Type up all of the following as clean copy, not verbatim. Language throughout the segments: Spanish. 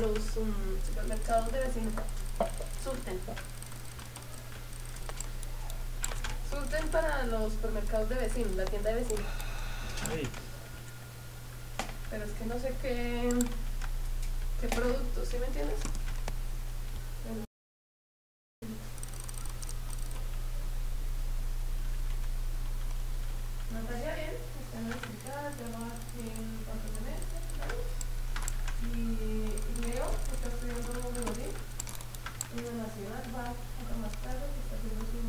los supermercados de vecinos. Surten para los supermercados de vecinos, la tienda de vecinos. Ay. Pero es que no sé qué productos, ¿sí me entiendes? Bueno. Natalia, bien, está en la explicada, trabaja en cuatro semestres, ¿vale? Y Leo, que está estudiando en Medellín, en la nacional, va a más tarde, que está haciendo su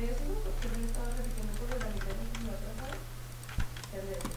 décimo, porque él estaba repitiendo por la mitad de la semana.